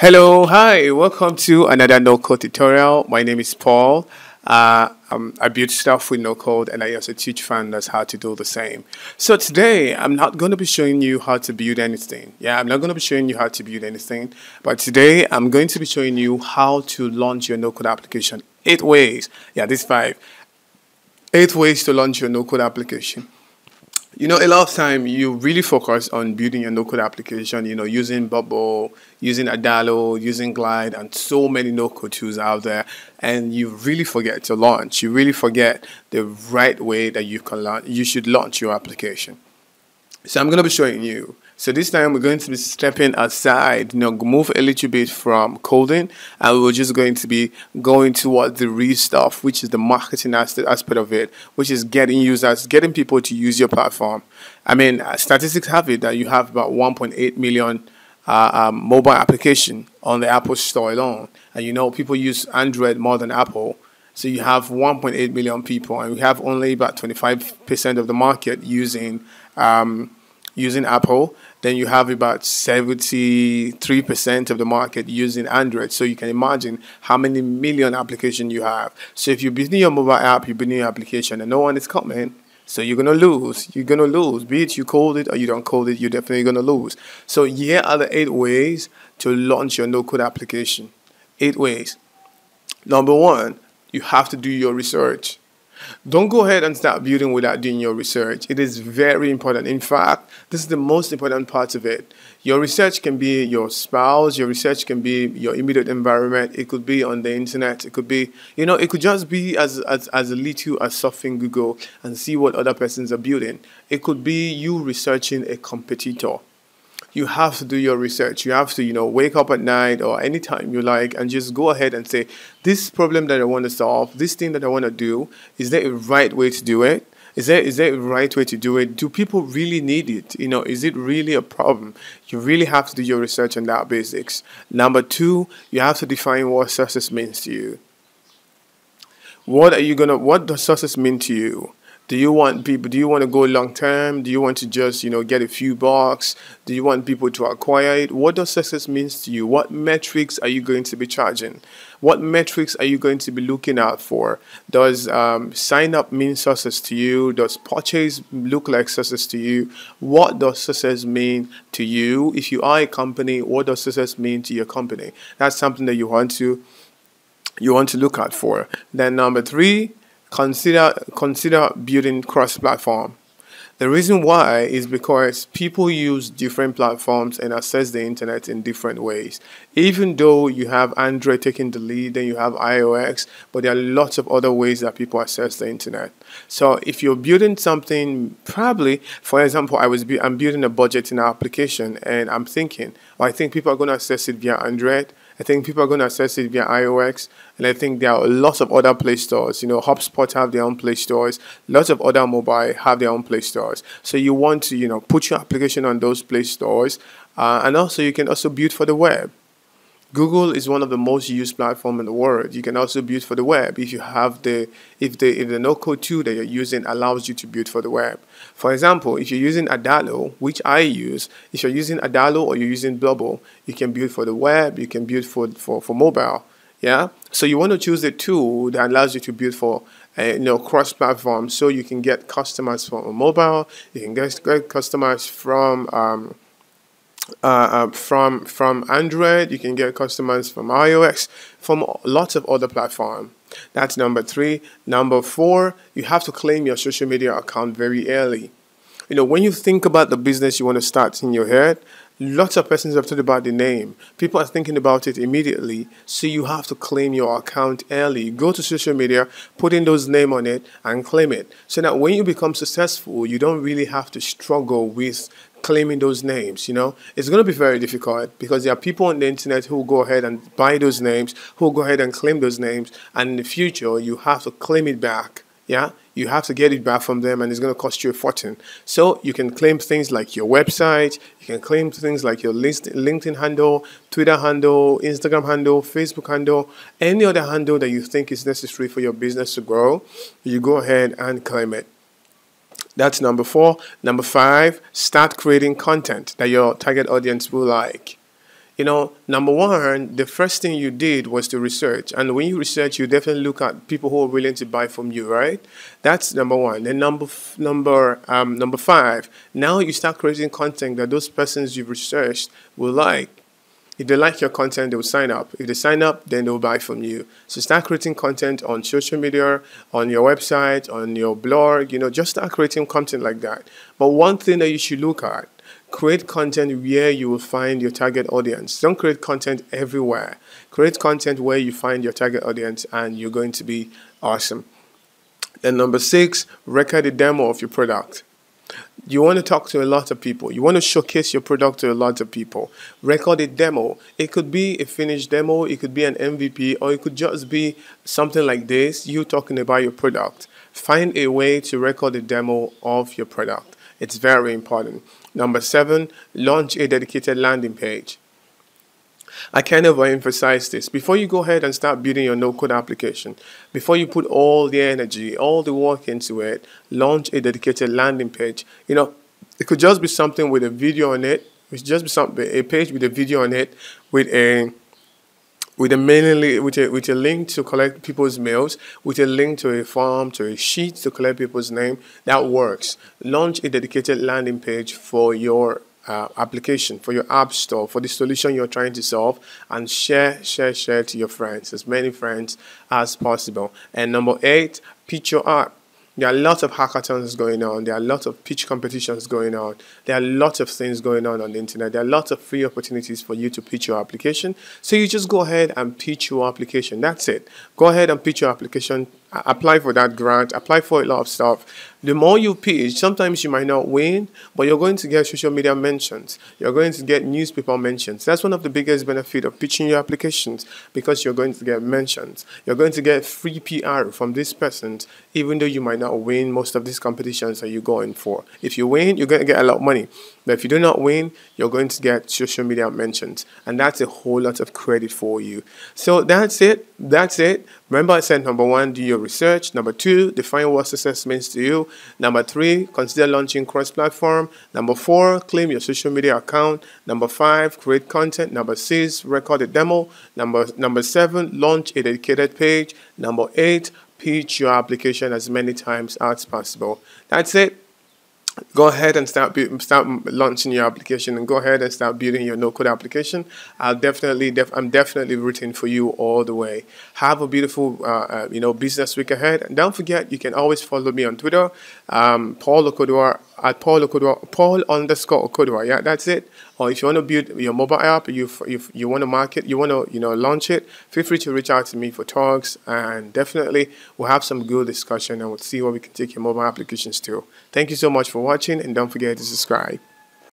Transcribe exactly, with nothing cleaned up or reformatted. Hello, hi, welcome to another no-code tutorial. My name is Paul. Uh, um, I build stuff with no-code and I also teach founders how to do the same. So today, I'm not going to be showing you how to build anything. Yeah, I'm not going to be showing you how to build anything. But today, I'm going to be showing you how to launch your no-code application. Eight ways. Yeah, these five. Eight ways to launch your no-code application. You know, a lot of time you really focus on building your no-code application, you know, using Bubble, using Adalo, using Glide, and so many no-code tools out there. And you really forget to launch. You really forget the right way that you can launch. You should launch your application. So I'm going to be showing you. So this time we're going to be stepping aside, you know, move a little bit from coding, and we're just going to be going towards the real stuff, which is the marketing aspect of it, which is getting users, getting people to use your platform. I mean, statistics have it that you have about one point eight million uh, um, mobile application on the Apple Store alone, and you know people use Android more than Apple. So you have one point eight million people, and we have only about twenty-five percent of the market using um, using Apple. Then you have about seventy-three percent of the market using Android. So you can imagine how many million applications you have. So if you're building your mobile app, you're building your application, and no one is coming, so you're going to lose. You're going to lose. Be it you code it or you don't code it, you're definitely going to lose. So here are the eight ways to launch your no-code application. Eight ways. Number one, you have to do your research. Don't go ahead and start building without doing your research. It is very important. In fact, this is the most important part of it. Your research can be your spouse. Your research can be your immediate environment. It could be on the internet. It could be, you know, it could just be as, as, as little as surfing Google and see what other persons are building. It could be you researching a competitor. You have to do your research. You have to, you know, wake up at night or anytime you like and just go ahead and say, this problem that I want to solve, this thing that I want to do, is there a right way to do it? Is there, is there a right way to do it? Do people really need it? You know, is it really a problem? You really have to do your research on that basics. Number two, you have to define what success means to you. What are you gonna, what does success mean to you? Do you want people, do you want to go long term? Do you want to just, you know, get a few bucks? Do you want people to acquire it? What does success means to you? What metrics are you going to be charging? What metrics are you going to be looking out for? Does um, sign up mean success to you? Does purchase look like success to you? What does success mean to you? If you are a company, what does success mean to your company? That's something that you want to, you want to look out for. Then number three, Consider, consider building cross-platform. The reason why is because people use different platforms and access the internet in different ways. Even though you have Android taking the lead, then you have iOS, but there are lots of other ways that people access the internet. So if you're building something, probably, for example, I was I'm building a budgeting application, and I'm thinking, well, I think people are going to access it via Android. I think people are going to access it via iOS, and I think there are lots of other Play Stores. You know, HubSpot have their own Play Stores. Lots of other mobile have their own Play Stores. So you want to, you know, put your application on those Play Stores, uh, and also you can also build for the web. Google is one of the most used platforms in the world. You can also build for the web if you have the if the if the no-code tool that you're using allows you to build for the web. For example, if you're using Adalo, which I use, if you're using Adalo or you're using Bubble, you can build for the web. You can build for for for mobile. Yeah. So you want to choose a tool that allows you to build for uh, you know cross-platform, so you can get customers from mobile. You can get, get customers from um, Uh, uh, from from Android, you can get customers from iOS, from lots of other platforms. That's number three. Number four, you have to claim your social media account very early. You know, when you think about the business you want to start in your head, lots of persons have thought about the name. People are thinking about it immediately, so you have to claim your account early. Go to social media, put in those name on it, and claim it, so that when you become successful, you don't really have to struggle with claiming those names. You know, it's going to be very difficult because there are people on the internet who go ahead and buy those names, who go ahead and claim those names, and in the future you have to claim it back. Yeah, you have to get it back from them, and it's going to cost you a fortune. So you can claim things like your website, you can claim things like your LinkedIn handle, Twitter handle, Instagram handle, Facebook handle, any other handle that you think is necessary for your business to grow. You go ahead and claim it. That's number four. Number five, start creating content that your target audience will like. You know, number one, the first thing you did was to research. And when you research, you definitely look at people who are willing to buy from you, right? That's number one. Then number f number um, number five, now you start creating content that those persons you've researched will like. If they like your content, they will sign up. If they sign up, then they will buy from you. So start creating content on social media, on your website, on your blog. You know, just start creating content like that. But one thing that you should look at, create content where you will find your target audience. Don't create content everywhere. Create content where you find your target audience, and you're going to be awesome. And number six, record a demo of your product. You want to talk to a lot of people. You want to showcase your product to a lot of people. Record a demo. It could be a finished demo. It could be an M V P, or it could just be something like this, you talking about your product. Find a way to record a demo of your product. It's very important. Number seven, launch a dedicated landing page. I can't overemphasize this. Before you go ahead and start building your no-code application, before you put all the energy, all the work into it, launch a dedicated landing page. You know, it could just be something with a video on it. It could just be something, a page with a video on it, with a with a mainly with a with a link to collect people's mails, with a link to a form, to a sheet to collect people's name. That works. Launch a dedicated landing page for your Uh, application, for your app store, for the solution you're trying to solve, and share, share, share to your friends, as many friends as possible. And number eight, pitch your app. There are lots of hackathons going on. There are lots of pitch competitions going on. There are lots of things going on on the internet. There are lots of free opportunities for you to pitch your application. So you just go ahead and pitch your application. That's it. Go ahead and pitch your application. Apply for that grant. Apply for a lot of stuff. The more you pitch, sometimes you might not win, but you're going to get social media mentions. You're going to get newspaper mentions. That's one of the biggest benefits of pitching your applications, because you're going to get mentions. You're going to get free P R from these persons, even though you might not win most of these competitions that you're going for. If you win, you're going to get a lot of money. But if you do not win, you're going to get social media mentions. And that's a whole lot of credit for you. So that's it. That's it. Remember, I said number one, do your research. Number two, define what success means to you. Number three, consider launching cross-platform. Number four, claim your social media account. Number five, create content. Number six, record a demo. Number, number seven, launch a dedicated page. Number eight, pitch your application as many times as possible. That's it. Go ahead and start start launching your application, and go ahead and start building your no-code application. I'll definitely, def I'm definitely rooting for you all the way. Have a beautiful, uh, uh, you know, business week ahead. And don't forget, you can always follow me on Twitter, um, Paul Okoduwa at Paul Okoduwa, Paul underscore Okoduwa. Yeah, that's it. Or if you want to build your mobile app, you you you want to market, you want to you know launch it, feel free to reach out to me for talks, and definitely we'll have some good discussion, and we'll see what we can take your mobile applications to. Thank you so much for watching, and don't forget to subscribe.